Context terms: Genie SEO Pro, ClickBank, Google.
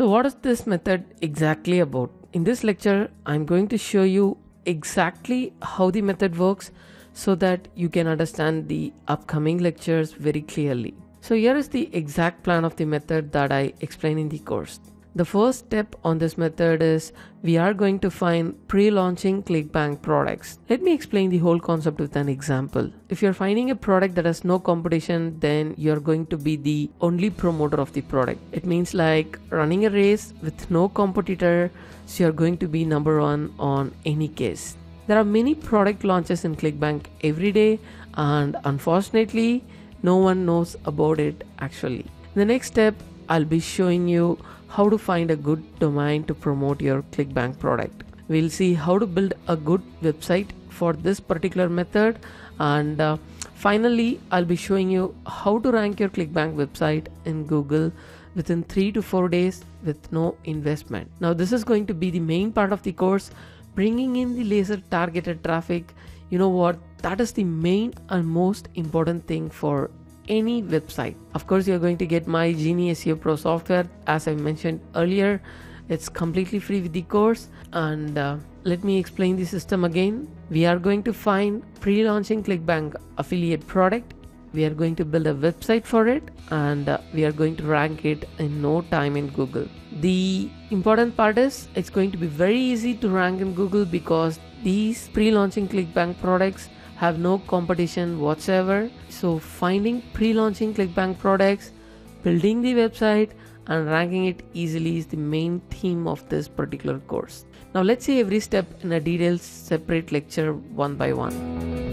So what is this method exactly about? In this lecture, I'm going to show you exactly how the method works so that you can understand the upcoming lectures very clearly. So here is the exact plan of the method that I explain in the course. The first step on this method is we are going to find pre-launching ClickBank products. Let me explain the whole concept with an example. If you're finding a product that has no competition, then you're going to be the only promoter of the product. It means like running a race with no competitor, so you're going to be number one on any case. There are many product launches in ClickBank every day, and unfortunately, no one knows about it actually. The next step, I'll be showing you how to find a good domain to promote your ClickBank product. We'll see how to build a good website for this particular method, and finally I'll be showing you how to rank your ClickBank website in Google within 3 to 4 days with no investment. Now this is going to be the main part of the course, bringing in the laser targeted traffic. You know what, that is the main and most important thing for any website. Of course, you're going to get my Genie SEO Pro software. As I mentioned earlier, it's completely free with the course. And let me explain the system again. We are going to find pre-launching ClickBank affiliate product. We are going to build a website for it, and we are going to rank it in no time in Google. The important part is it's going to be very easy to rank in Google because these pre-launching ClickBank products have no competition whatsoever. So finding pre-launching ClickBank products, building the website, and ranking it easily is the main theme of this particular course. Now let's see every step in a detailed separate lecture one by one.